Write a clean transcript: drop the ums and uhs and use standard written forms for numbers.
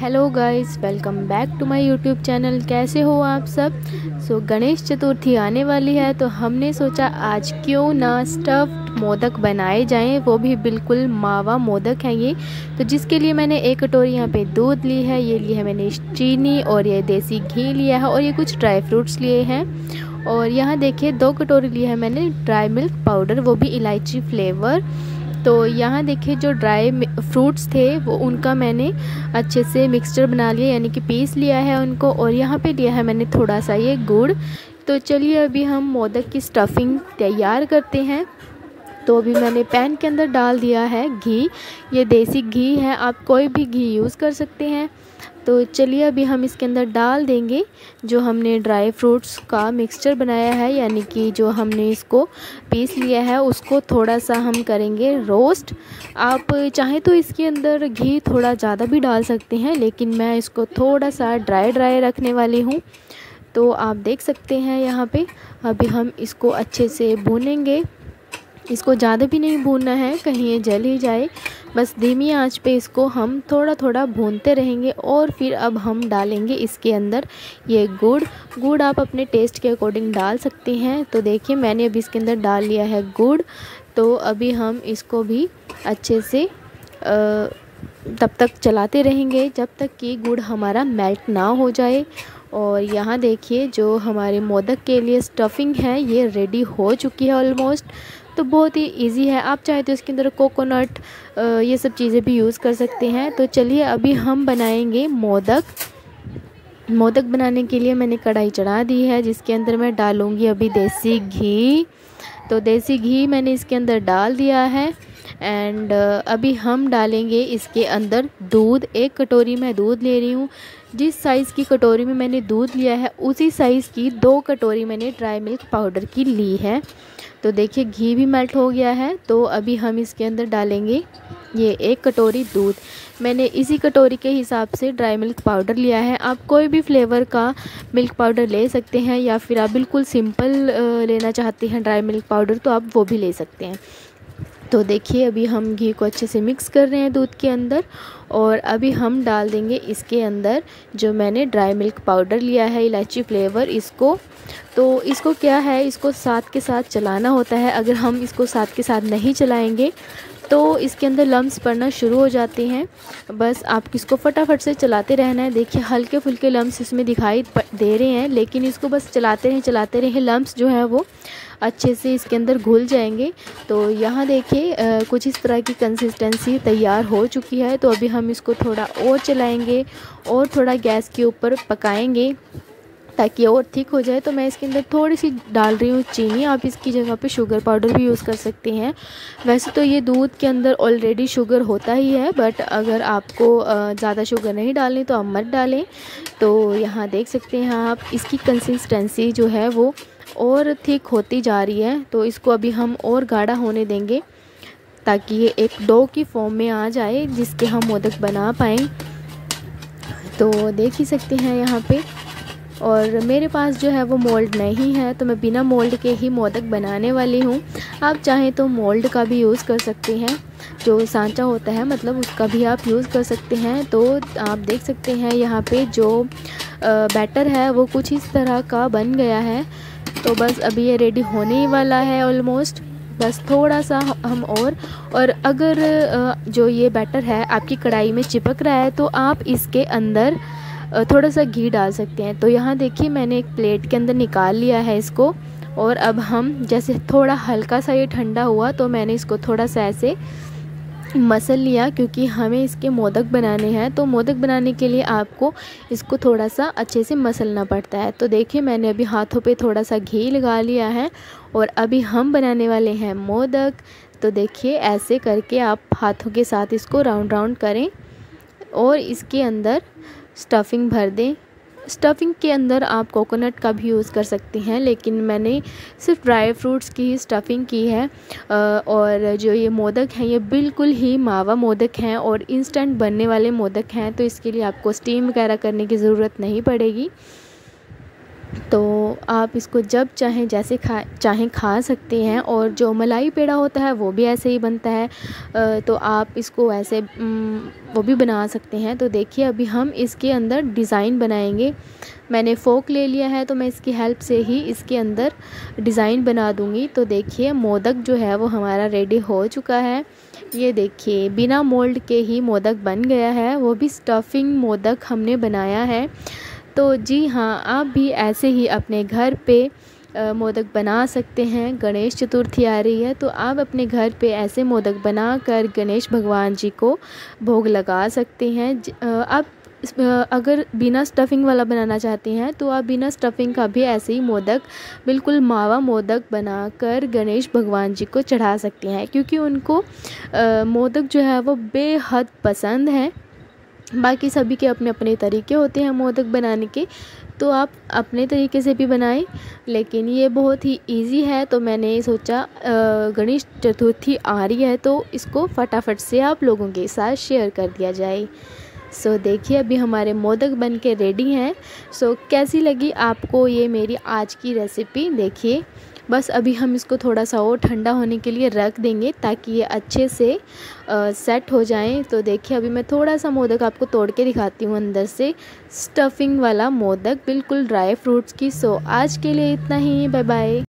Hello guys, welcome back to my YouTube channel. कैसे हो आप सब? सो गणेश चतुर्थी आने वाली है, तो हमने सोचा आज क्यों ना स्टफ्ड मोदक बनाए जाएं, वो भी बिल्कुल मावा मोदक हैं ये। तो जिसके लिए मैंने एक कटोरी यहाँ पे दूध ली है, ये ली है मैंने चीनी, और ये देसी घी लिया है, और ये कुछ ड्राई फ्रूट्स लिए हैं। और यहाँ देखिए 2 कटोरी ली है मैंने ड्राई मिल्क पाउडर, वो भी इलायची फ्लेवर। तो यहाँ देखिए जो ड्राई फ्रूट्स थे वो उनका मैंने अच्छे से मिक्सचर बना लिया, यानी कि पीस लिया है उनको। और यहाँ पे लिया है मैंने थोड़ा सा ये गुड़। तो चलिए अभी हम मोदक की स्टफिंग तैयार करते हैं। तो अभी मैंने पैन के अंदर डाल दिया है घी, ये देसी घी है, आप कोई भी घी यूज़ कर सकते हैं। तो चलिए अभी हम इसके अंदर डाल देंगे जो हमने ड्राई फ्रूट्स का मिक्सचर बनाया है, यानी कि जो हमने इसको पीस लिया है, उसको थोड़ा सा हम करेंगे रोस्ट। आप चाहें तो इसके अंदर घी थोड़ा ज़्यादा भी डाल सकते हैं, लेकिन मैं इसको थोड़ा सा ड्राई रखने वाली हूँ। तो आप देख सकते हैं यहाँ पे अभी हम इसको अच्छे से भूनेंगे। इसको ज़्यादा भी नहीं भूनना है, कहीं ये जल ही जाए। बस धीमी आंच पे इसको हम थोड़ा थोड़ा भूनते रहेंगे। और फिर अब हम डालेंगे इसके अंदर ये गुड़ आप अपने टेस्ट के अकॉर्डिंग डाल सकते हैं। तो देखिए मैंने अभी इसके अंदर डाल लिया है गुड़। तो अभी हम इसको भी अच्छे से तब तक चलाते रहेंगे जब तक कि गुड़ हमारा मेल्ट ना हो जाए। और यहाँ देखिए जो हमारे मोदक के लिए स्टफिंग है ये रेडी हो चुकी है ऑलमोस्ट। तो बहुत ही इजी है, आप चाहे तो इसके अंदर कोकोनट ये सब चीज़ें भी यूज़ कर सकते हैं। तो चलिए अभी हम बनाएंगे मोदक। मोदक बनाने के लिए मैंने कढ़ाई चढ़ा दी है, जिसके अंदर मैं डालूँगी अभी देसी घी। तो देसी घी मैंने इसके अंदर डाल दिया है। एंड अभी हम डालेंगे इसके अंदर दूध। 1 कटोरी मैं दूध ले रही हूँ। जिस साइज़ की कटोरी में मैंने दूध लिया है उसी साइज़ की 2 कटोरी मैंने ड्राई मिल्क पाउडर की ली है। तो देखिए घी भी मेल्ट हो गया है। तो अभी हम इसके अंदर डालेंगे ये 1 कटोरी दूध। मैंने इसी कटोरी के हिसाब से ड्राई मिल्क पाउडर लिया है। आप कोई भी फ्लेवर का मिल्क पाउडर ले सकते हैं, या फिर आप बिल्कुल सिंपल लेना चाहते हैं ड्राई मिल्क पाउडर तो आप वो भी ले सकते हैं। तो देखिए अभी हम घी को अच्छे से मिक्स कर रहे हैं दूध के अंदर। और अभी हम डाल देंगे इसके अंदर जो मैंने ड्राई मिल्क पाउडर लिया है इलायची फ्लेवर, इसको। तो इसको क्या है, इसको साथ के साथ चलाना होता है। अगर हम इसको साथ के साथ नहीं चलाएंगे तो इसके अंदर लम्स पड़ना शुरू हो जाते हैं। बस आप इसको फटाफट से चलाते रहना है। देखिए हल्के फुल्के लम्स इसमें दिखाई दे रहे हैं, लेकिन इसको बस चलाते रहें। लम्स जो है वो अच्छे से इसके अंदर घुल जाएंगे। तो यहाँ देखिए कुछ इस तरह की कंसिस्टेंसी तैयार हो चुकी है। तो अभी हम इसको थोड़ा और चलाएंगे और थोड़ा गैस के ऊपर पकाएंगे ताकि और थिक हो जाए। तो मैं इसके अंदर थोड़ी सी डाल रही हूँ चीनी। आप इसकी जगह पे शुगर पाउडर भी यूज़ कर सकते हैं। वैसे तो ये दूध के अंदर ऑलरेडी शुगर होता ही है, बट अगर आपको ज़्यादा शुगर नहीं डालनी तो आप मत डालें। तो यहाँ देख सकते हैं आप इसकी कंसिस्टेंसी जो है वो और थिक होती जा रही है। तो इसको अभी हम और गाढ़ा होने देंगे ताकि ये एक डो की फॉर्म में आ जाए जिसके हम मोदक बना पाएँ। तो देख ही सकते हैं यहाँ पे। और मेरे पास जो है वो मोल्ड नहीं है, तो मैं बिना मोल्ड के ही मोदक बनाने वाली हूँ। आप चाहें तो मोल्ड का भी यूज़ कर सकते हैं, जो सांचा होता है मतलब उसका भी आप यूज़ कर सकते हैं। तो आप देख सकते हैं यहाँ पे जो बैटर है वो कुछ इस तरह का बन गया है। तो बस अभी ये रेडी होने ही वाला है ऑलमोस्ट। बस थोड़ा सा हम और अगर जो ये बैटर है आपकी कढ़ाई में चिपक रहा है तो आप इसके अंदर थोड़ा सा घी डाल सकते हैं। तो यहाँ देखिए मैंने एक प्लेट के अंदर निकाल लिया है इसको। और अब हम जैसे थोड़ा हल्का सा ये ठंडा हुआ तो मैंने इसको थोड़ा सा ऐसे मसल लिया, क्योंकि हमें इसके मोदक बनाने हैं। तो मोदक बनाने के लिए आपको इसको थोड़ा सा अच्छे से मसलना पड़ता है। तो देखिए मैंने अभी हाथों पे थोड़ा सा घी लगा लिया है। और अभी हम बनाने वाले हैं मोदक। तो देखिए ऐसे करके आप हाथों के साथ इसको राउंड करें और इसके अंदर स्टफिंग भर दें। स्टफिंग के अंदर आप कोकोनट का भी यूज़ कर सकते हैं, लेकिन मैंने सिर्फ ड्राई फ्रूट्स की ही स्टफिंग की है। और जो ये मोदक हैं ये बिल्कुल ही मावा मोदक हैं और इंस्टेंट बनने वाले मोदक हैं, तो इसके लिए आपको स्टीम वगैरह करने की ज़रूरत नहीं पड़ेगी। तो आप इसको जब चाहें जैसे चाहें खा सकते हैं। और जो मलाई पेड़ा होता है वो भी ऐसे ही बनता है, तो आप इसको ऐसे वो भी बना सकते हैं। तो देखिए अभी हम इसके अंदर डिज़ाइन बनाएंगे। मैंने फोक ले लिया है तो मैं इसकी हेल्प से ही इसके अंदर डिज़ाइन बना दूंगी। तो देखिए मोदक जो है वो हमारा रेडी हो चुका है। ये देखिए बिना मोल्ड के ही मोदक बन गया है, वो भी स्टफिंग मोदक हमने बनाया है। तो जी हाँ, आप भी ऐसे ही अपने घर पे मोदक बना सकते हैं। गणेश चतुर्थी आ रही है तो आप अपने घर पे ऐसे मोदक बनाकर गणेश भगवान जी को भोग लगा सकते हैं। आप अगर बिना स्टफिंग वाला बनाना चाहते हैं तो आप बिना स्टफिंग का भी ऐसे ही मोदक, बिल्कुल मावा मोदक बनाकर गणेश भगवान जी को चढ़ा सकते हैं, क्योंकि उनको मोदक जो है वो बेहद पसंद है। बाकी सभी के अपने अपने तरीके होते हैं मोदक बनाने के, तो आप अपने तरीके से भी बनाएं, लेकिन ये बहुत ही इजी है। तो मैंने सोचा गणेश चतुर्थी आ रही है तो इसको फटाफट से आप लोगों के साथ शेयर कर दिया जाए। सो देखिए अभी हमारे मोदक बन के रेडी हैं। सो कैसी लगी आपको ये मेरी आज की रेसिपी? देखिए बस अभी हम इसको थोड़ा सा और ठंडा होने के लिए रख देंगे ताकि ये अच्छे से सेट हो जाएं। तो देखिए अभी मैं थोड़ा सा मोदक आपको तोड़ के दिखाती हूँ अंदर से, स्टफिंग वाला मोदक बिल्कुल ड्राई फ्रूट्स की। सो आज के लिए इतना ही, बाय बाय।